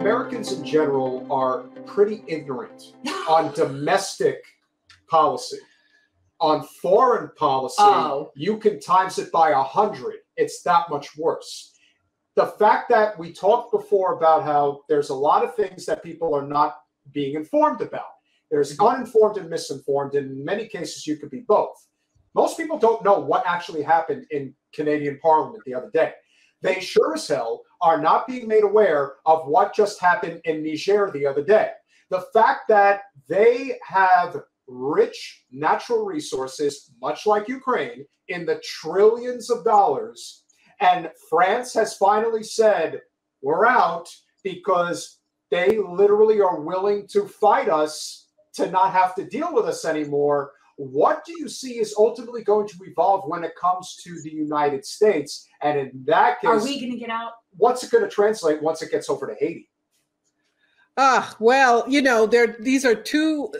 Americans in general are pretty ignorant on domestic policy. On foreign policy, you can times it by 100. It's that much worse. The fact that we talked before about how there's a lot of things that people are not being informed about. There's uninformed and misinformed. In many cases, you could be both. Most people don't know what actually happened in Canadian Parliament the other day. They sure as hell are not being made aware of what just happened in Niger the other day. The fact that they have rich natural resources, much like Ukraine, in the trillions of dollars, and France has finally said, we're out, because they literally are willing to fight us to not have to deal with us anymore. What do you see is ultimately going to evolve when it comes to the United States? And in that case, are we going to get out? What's it going to translate once it gets over to Haiti? Well, you know, these are two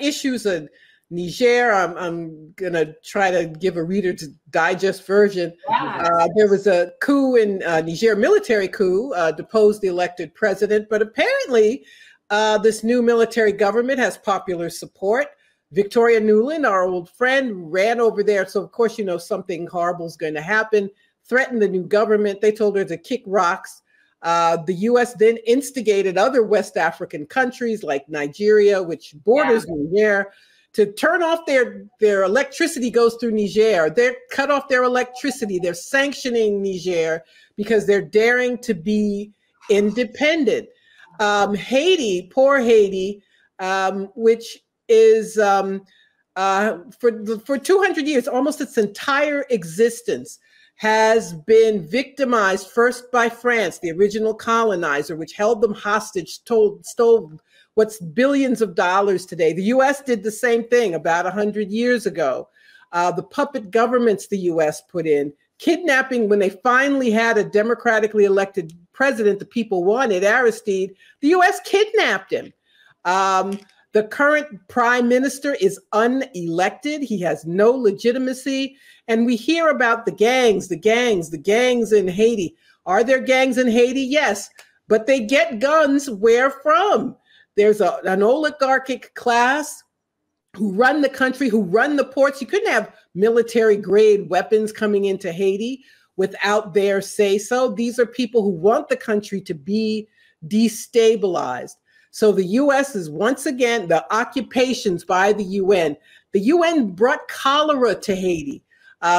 issues in Niger. I'm going to try to give a reader to digest version. Yes. There was a coup in Niger, military coup, deposed the elected president. But apparently this new military government has popular support. Victoria Nuland, our old friend, ran over there. So, of course, you know, something horrible is going to happen, threatened the new government. They told her to kick rocks. The U.S. then instigated other West African countries like Nigeria, which borders Niger, to turn off their electricity goes through Niger. They're cut off their electricity. They're sanctioning Niger because they're daring to be independent. Haiti, poor Haiti, which is for 200 years, almost its entire existence, has been victimized first by France, the original colonizer, which held them hostage, stole what's billions of dollars today. The U.S. did the same thing about 100 years ago. The puppet governments the U.S. put in, kidnapping when they finally had a democratically elected president the people wanted, Aristide, the U.S. kidnapped him. The current prime minister is unelected. He has no legitimacy. And we hear about the gangs in Haiti. Are there gangs in Haiti? Yes, but they get guns where from? There's an oligarchic class who run the country, who run the ports. You couldn't have military grade weapons coming into Haiti without their say-so. These are people who want the country to be destabilized. So the U.S. is once again, the occupations by the UN. The UN brought cholera to Haiti.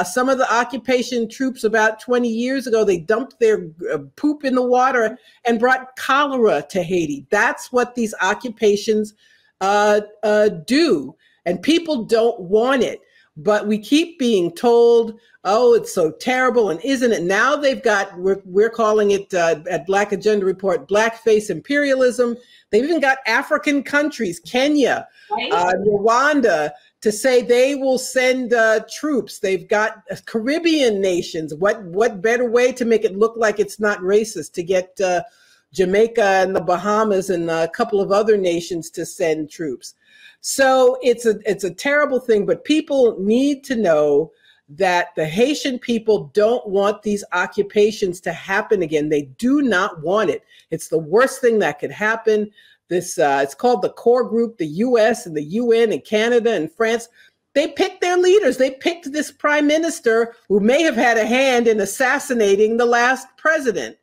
Some of the occupation troops about 20 years ago, they dumped their poop in the water and brought cholera to Haiti. That's what these occupations do. And people don't want it. But we keep being told, oh, it's so terrible. And isn't it? Now they've got, we're calling it at Black Agenda Report, blackface imperialism. They've even got African countries, Kenya, Rwanda, to say they will send troops. They've got Caribbean nations. What better way to make it look like it's not racist to get Jamaica and the Bahamas and a couple of other nations to send troops? So it's a terrible thing, but people need to know that the Haitian people don't want these occupations to happen again. They do not want it. It's the worst thing that could happen. This it's called the core group, the U.S. and the UN and Canada and France. They picked their leaders. They picked this prime minister who may have had a hand in assassinating the last president.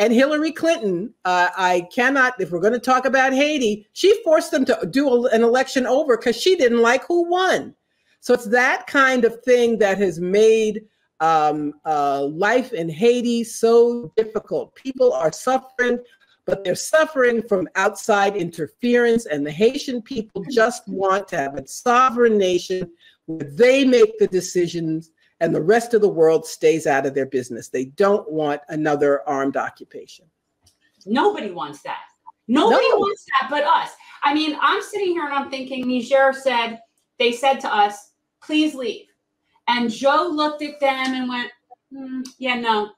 And Hillary Clinton, I cannot, if we're going to talk about Haiti, she forced them to do an election over because she didn't like who won. So it's that kind of thing that has made life in Haiti so difficult. People are suffering, but they're suffering from outside interference. And the Haitian people just want to have a sovereign nation where they make the decisions and the rest of the world stays out of their business. They don't want another armed occupation. Nobody wants that. Nobody wants that but us. I mean, I'm sitting here and I'm thinking, Niger said, they said to us, please leave. And Joe looked at them and went, yeah, no.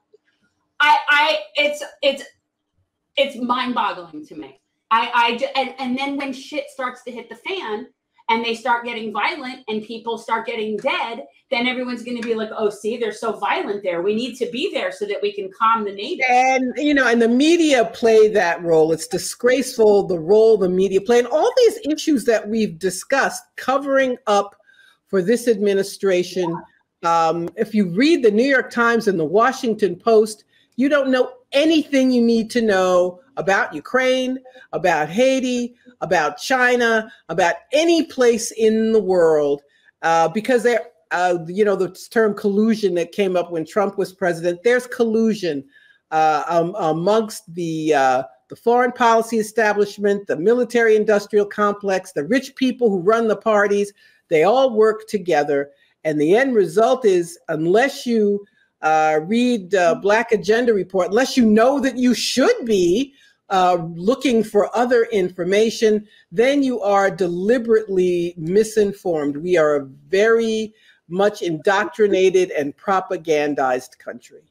It's mind boggling to me. And then when shit starts to hit the fan and they start getting violent and people start getting dead, then everyone's going to be like, oh, see, they're so violent there. We need to be there so that we can calm the natives. And, you know, and the media play that role. It's disgraceful, the role the media play. And all these issues that we've discussed, covering up for this administration. Yeah. If you read the New York Times and the Washington Post, you don't know anything you need to know about Ukraine, about Haiti, about China, about any place in the world, because they're, you know, the term collusion that came up when Trump was president. There's collusion amongst the foreign policy establishment, the military-industrial complex, the rich people who run the parties. They all work together, and the end result is, unless you read Black Agenda Report, unless you know that you should be looking for other information, then you are deliberately misinformed. We are a very much indoctrinated and propagandized country.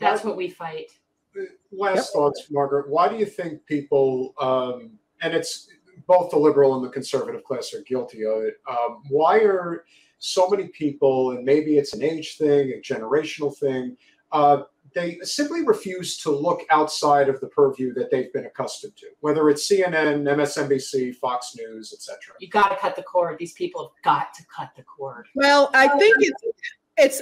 That's what we fight. Last thoughts, Margaret. Why do you think people, and it's both the liberal and the conservative class are guilty of it, why are so many people, and maybe it's an age thing, a generational thing, they simply refuse to look outside of the purview that they've been accustomed to, whether it's CNN, MSNBC, Fox News, etc. You got to cut the cord. These people have got to cut the cord. Well, I think it's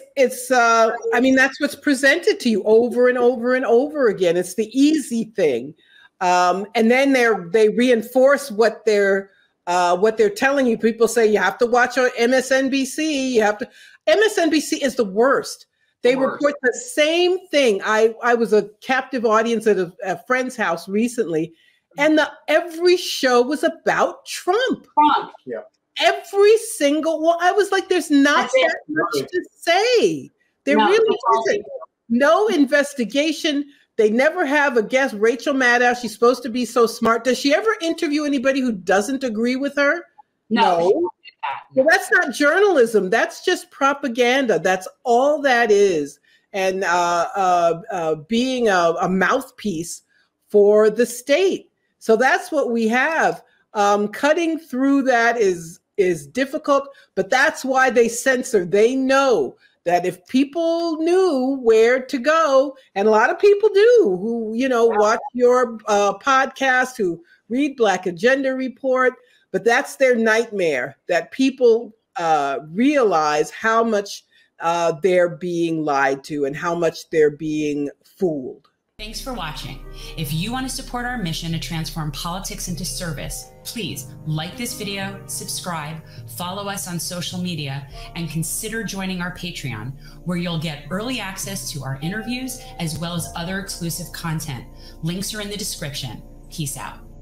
I mean, that's what's presented to you over and over and over again. It's the easy thing, and then they reinforce what they're telling you. People say you have to watch on MSNBC. You have to. MSNBC is the worst. They report the same thing. I was a captive audience at a friend's house recently, and every show was about Trump. Yeah. Every single one. I was like, there's not that much to say. There really isn't. No investigation. They never have a guest. Rachel Maddow, she's supposed to be so smart. Does she ever interview anybody who doesn't agree with her? No. Well, that's not journalism. That's just propaganda. That's all that is. And being a mouthpiece for the state. So that's what we have. Cutting through that is difficult, but that's why they censor. They know that if people knew where to go, and a lot of people do, who, you know, watch your podcast, who read Black Agenda Report. But that's their nightmare, that people realize how much they're being lied to and how much they're being fooled. Thanks for watching. If you want to support our mission to transform politics into service, please like this video, subscribe, follow us on social media, and consider joining our Patreon, where you'll get early access to our interviews as well as other exclusive content. Links are in the description. Peace out.